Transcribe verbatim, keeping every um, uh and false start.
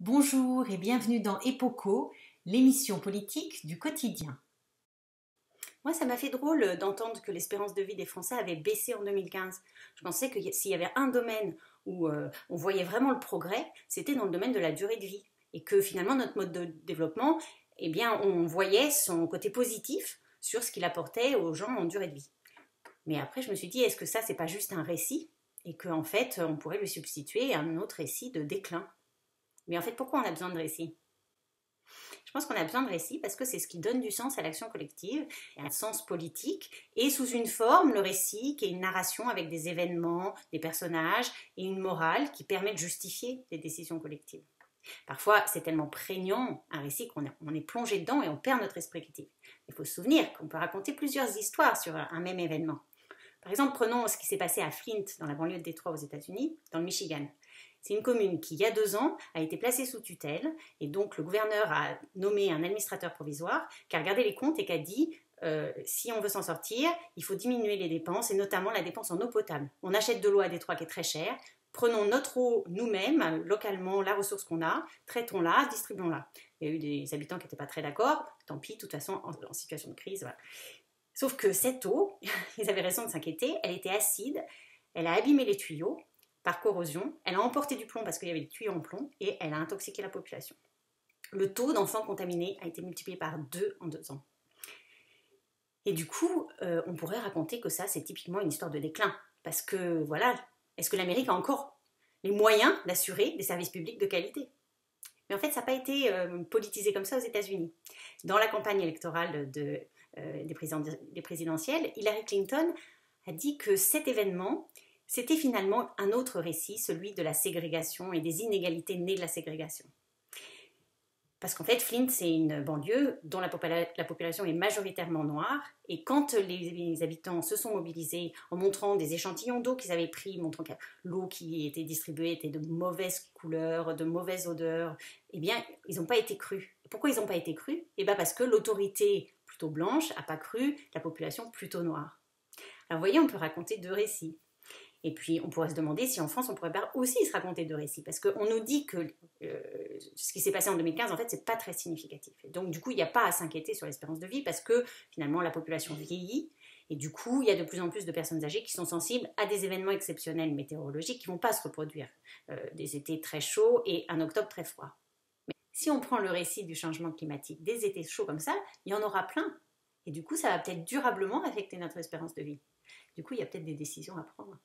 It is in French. Bonjour et bienvenue dans EPOCO, l'émission politique du quotidien. Moi, ça m'a fait drôle d'entendre que l'espérance de vie des Français avait baissé en deux mille quinze. Je pensais que s'il y avait un domaine où euh, on voyait vraiment le progrès, c'était dans le domaine de la durée de vie. Et que finalement, notre mode de développement, eh bien, on voyait son côté positif sur ce qu'il apportait aux gens en durée de vie. Mais après, je me suis dit, est-ce que ça, c'est pas juste un récit? Et qu'en fait, on pourrait lui substituer un autre récit de déclin. Mais en fait, pourquoi on a besoin de récits? Je pense qu'on a besoin de récits parce que c'est ce qui donne du sens à l'action collective, un sens politique, et sous une forme, le récit, qui est une narration avec des événements, des personnages, et une morale qui permet de justifier les décisions collectives. Parfois, c'est tellement prégnant un récit qu'on on est plongé dedans et on perd notre esprit critique. Il faut se souvenir qu'on peut raconter plusieurs histoires sur un même événement. Par exemple, prenons ce qui s'est passé à Flint, dans la banlieue de Détroit aux États-Unis, dans le Michigan. C'est une commune qui, il y a deux ans, a été placée sous tutelle, et donc le gouverneur a nommé un administrateur provisoire qui a regardé les comptes et qui a dit euh, « si on veut s'en sortir, il faut diminuer les dépenses, et notamment la dépense en eau potable. On achète de l'eau à Détroit qui est très chère, prenons notre eau nous-mêmes, localement, la ressource qu'on a, traitons-la, distribuons-la. » Il y a eu des habitants qui n'étaient pas très d'accord, tant pis, de toute façon, en, en situation de crise, voilà. Sauf que cette eau, ils avaient raison de s'inquiéter, elle était acide, elle a abîmé les tuyaux par corrosion, elle a emporté du plomb parce qu'il y avait des tuyaux en plomb et elle a intoxiqué la population. Le taux d'enfants contaminés a été multiplié par deux en deux ans. Et du coup, euh, on pourrait raconter que ça, c'est typiquement une histoire de déclin. Parce que, voilà, est-ce que l'Amérique a encore les moyens d'assurer des services publics de qualité ? Mais en fait, ça n'a pas été euh, politisé comme ça aux États-Unis. Dans la campagne électorale de... Euh, des, président, des présidentielles, Hillary Clinton a dit que cet événement, c'était finalement un autre récit, celui de la ségrégation et des inégalités nées de la ségrégation. Parce qu'en fait, Flint, c'est une banlieue dont la, popula la population est majoritairement noire, et quand les, les habitants se sont mobilisés en montrant des échantillons d'eau qu'ils avaient pris, montrant que l'eau qui était distribuée était de mauvaise couleur, de mauvaise odeur, eh bien, ils n'ont pas été crus. Pourquoi ils n'ont pas été crus? Eh bien, parce que l'autorité plutôt blanche n'a pas cru la population plutôt noire. Alors vous voyez, on peut raconter deux récits. Et puis on pourrait se demander si en France on pourrait pas aussi se raconter deux récits, parce qu'on nous dit que euh, ce qui s'est passé en deux mille quinze, en fait, c'est pas très significatif. Et donc du coup, il n'y a pas à s'inquiéter sur l'espérance de vie, parce que finalement la population vieillit, et du coup, il y a de plus en plus de personnes âgées qui sont sensibles à des événements exceptionnels météorologiques qui ne vont pas se reproduire. Euh, des étés très chauds et un octobre très froid. Si on prend le récit du changement climatique, des étés chauds comme ça, il y en aura plein. Et du coup, ça va peut-être durablement affecter notre espérance de vie. Du coup, il y a peut-être des décisions à prendre.